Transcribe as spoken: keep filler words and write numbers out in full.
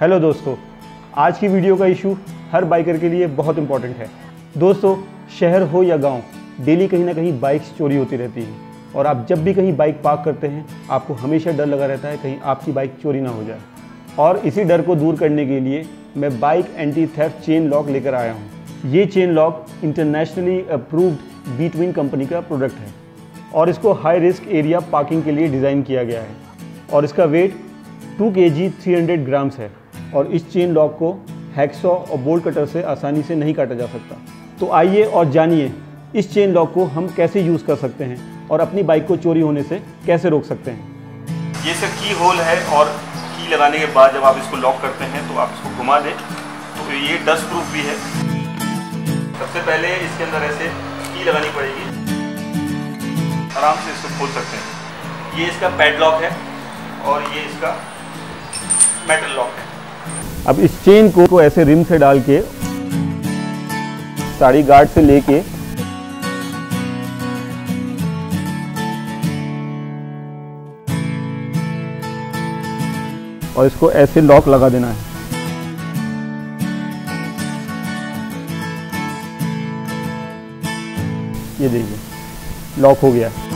Hello दोस्तों, आज की वीडियो का इशू हर बाइकर के लिए बहुत इंपॉर्टेंट है। दोस्तों, शहर हो या गांव, डेली कहीं ना कहीं बाइक्स चोरी होती रहती हैं और आप जब भी कहीं बाइक पार्क करते हैं आपको हमेशा डर लगा रहता है कहीं आपकी बाइक चोरी ना हो जाए। और इसी डर को दूर करने के लिए मैं bike anti theft chain lock लेकर आया हूँ। ये chain lock internationally approved Btwin company का प्रोडक्ट है और इसको हाई रिस्क एरिया पार्किंग के लिए डिज़ाइन किया गया है और इसका weight two KG three hundred grams है और इस चेन लॉक को हैक्सॉ और बोल्ट कटर से आसानी से नहीं काटा जा सकता। तो आइए और जानिए इस चेन लॉक को हम कैसे यूज़ कर सकते हैं और अपनी बाइक को चोरी होने से कैसे रोक सकते हैं। ये सिर्फ की होल है और की लगाने के बाद जब आप इसको लॉक करते हैं तो आप इसको घुमा दें तो ये डस्ट प्रूफ भी है। सबसे पहले इसके अंदर ऐसे की लगानी पड़ेगी, आराम से इसको खोल सकते हैं। ये इसका पैडलॉक है और ये इसका मेटल लॉक है। अब इस चेन को, को ऐसे रिम से डाल के साड़ी गार्ड से लेके और इसको ऐसे लॉक लगा देना है। ये देखिए, लॉक हो गया है।